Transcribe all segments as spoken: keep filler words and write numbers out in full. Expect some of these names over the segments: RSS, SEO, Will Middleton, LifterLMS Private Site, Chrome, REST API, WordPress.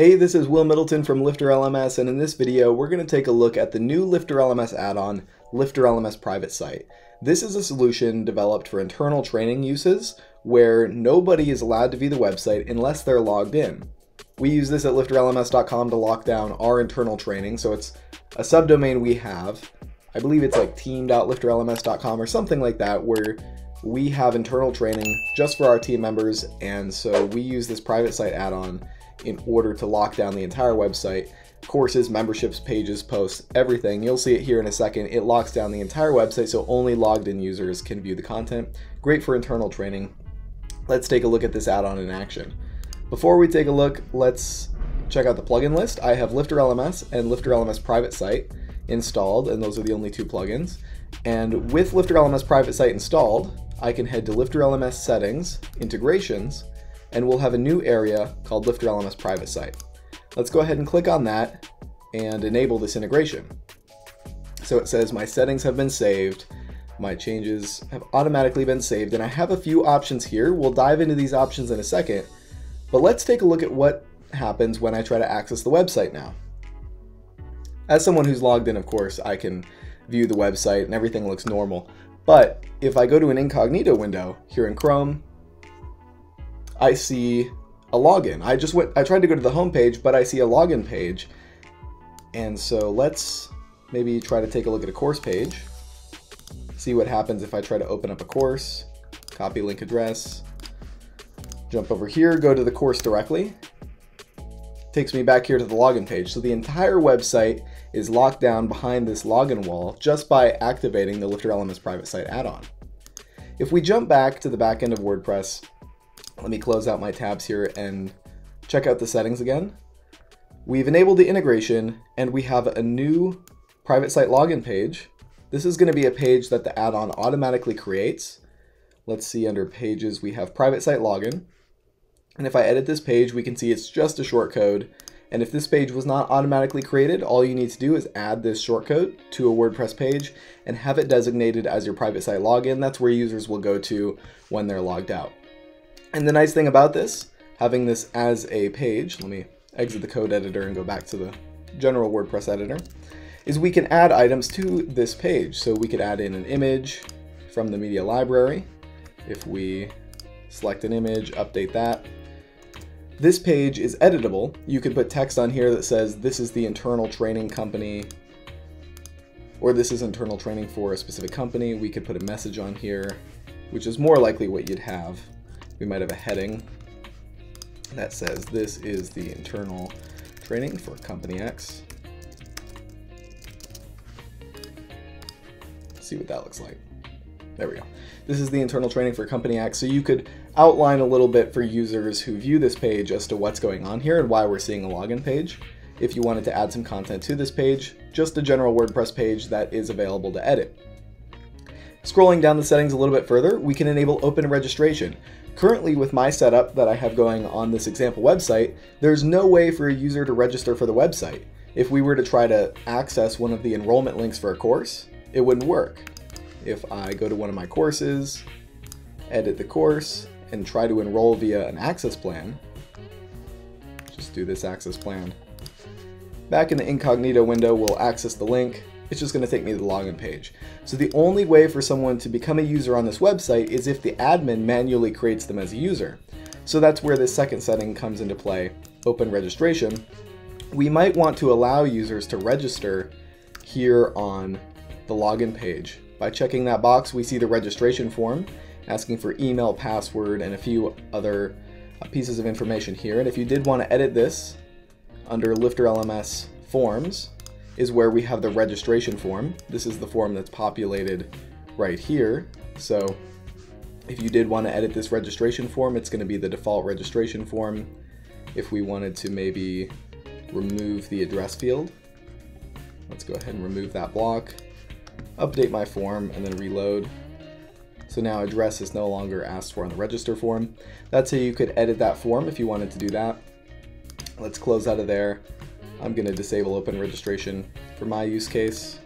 Hey, this is Will Middleton from LifterLMS, and in this video we're going to take a look at the new LifterLMS add-on, LifterLMS Private Site. This is a solution developed for internal training uses where nobody is allowed to view the website unless they're logged in. We use this at LifterLMS dot com to lock down our internal training, so it's a subdomain we have. I believe it's like team dot lifter L M S dot com or something like that, where we have internal training just for our team members, and so we use this private site add-on in order to lock down the entire website, courses, memberships, pages, posts, everything. You'll see it here in a second. It locks down the entire website so only logged in users can view the content. Great for internal training. Let's take a look at this add-on in action. Before we take a look, let's check out the plugin list. I have LifterLMS and LifterLMS Private Site installed, and those are the only two plugins. And with LifterLMS Private Site installed, I can head to LifterLMS Settings, Integrations, and we'll have a new area called LifterLMS Private Site. Let's go ahead and click on that and enable this integration. So it says my settings have been saved, my changes have automatically been saved, and I have a few options here. We'll dive into these options in a second, but let's take a look at what happens when I try to access the website now. As someone who's logged in, of course, I can view the website and everything looks normal. But if I go to an incognito window here in Chrome, I see a login. I just went, I tried to go to the home page, but I see a login page. And so let's maybe try to take a look at a course page, see what happens if I try to open up a course, copy link address, jump over here, go to the course directly. Takes me back here to the login page. So the entire website is locked down behind this login wall just by activating the LifterLMS Private Site add-on. If we jump back to the back end of WordPress, let me close out my tabs here and check out the settings again. We've enabled the integration and we have a new private site login page. This is going to be a page that the add-on automatically creates. Let's see, under pages, we have private site login. And if I edit this page, we can see it's just a shortcode. And if this page was not automatically created, all you need to do is add this shortcode to a WordPress page and have it designated as your private site login. That's where users will go to when they're logged out. And the nice thing about this, having this as a page, let me exit the code editor and go back to the general WordPress editor, is we can add items to this page. So we could add in an image from the media library. If we select an image, update that. This page is editable. You could put text on here that says, this is the internal training company, or this is internal training for a specific company. We could put a message on here, which is more likely what you'd have. We might have a heading that says, this is the internal training for company X. Let's see what that looks like. There we go. This is the internal training for company X. So you could outline a little bit for users who view this page as to what's going on here and why we're seeing a login page. If you wanted to add some content to this page, just a general WordPress page that is available to edit. Scrolling down the settings a little bit further, we can enable open registration. Currently, with my setup that I have going on this example website, there's no way for a user to register for the website. If we were to try to access one of the enrollment links for a course, it wouldn't work. If I go to one of my courses, edit the course, and try to enroll via an access plan, just do this access plan. Back in the incognito window, we'll access the link. It's just going to take me to the login page. So the only way for someone to become a user on this website is if the admin manually creates them as a user. So that's where this second setting comes into play, open registration. We might want to allow users to register here on the login page. By checking that box, we see the registration form asking for email, password, and a few other pieces of information here. And if you did want to edit this, under LifterLMS Forms is where we have the registration form. This is the form that's populated right here. So if you did want to edit this registration form, it's going to be the default registration form. If we wanted to maybe remove the address field, let's go ahead and remove that block. Update my form and then reload. So now address is no longer asked for on the register form. That's how you could edit that form if you wanted to do that. Let's close out of there. I'm going to disable open registration for my use case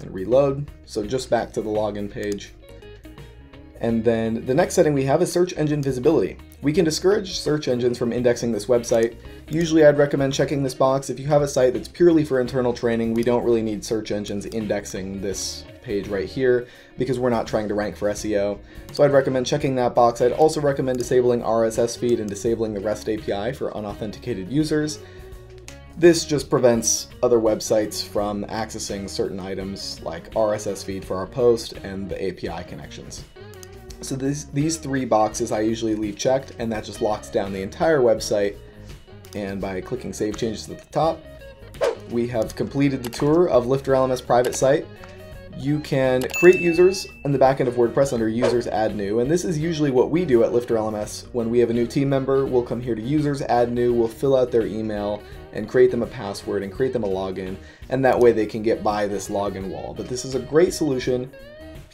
and reload. So just back to the login page. And then the next setting we have is search engine visibility. We can discourage search engines from indexing this website. Usually I'd recommend checking this box. If you have a site that's purely for internal training, we don't really need search engines indexing this page right here because we're not trying to rank for S E O. So I'd recommend checking that box. I'd also recommend disabling R S S feed and disabling the REST A P I for unauthenticated users. This just prevents other websites from accessing certain items like R S S feed for our post and the A P I connections. So these, these three boxes I usually leave checked, and that just locks down the entire website. And by clicking Save Changes at the top, we have completed the tour of LifterLMS Private Site. You can create users in the backend of WordPress under Users, Add New, and this is usually what we do at LifterLMS. When we have a new team member, we'll come here to Users, Add New, we'll fill out their email and create them a password and create them a login, and that way they can get by this login wall. But this is a great solution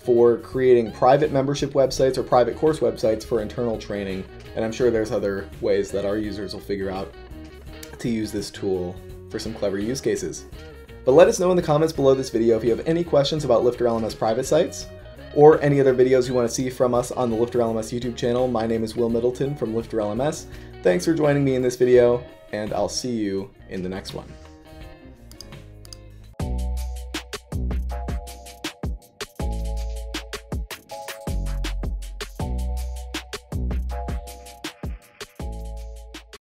for creating private membership websites or private course websites for internal training, and I'm sure there's other ways that our users will figure out to use this tool for some clever use cases. But let us know in the comments below this video if you have any questions about LifterLMS Private Sites or any other videos you want to see from us on the LifterLMS YouTube channel. My name is Will Middleton from LifterLMS. Thanks for joining me in this video, and I'll see you in the next one.